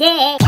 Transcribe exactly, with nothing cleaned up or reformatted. Oye,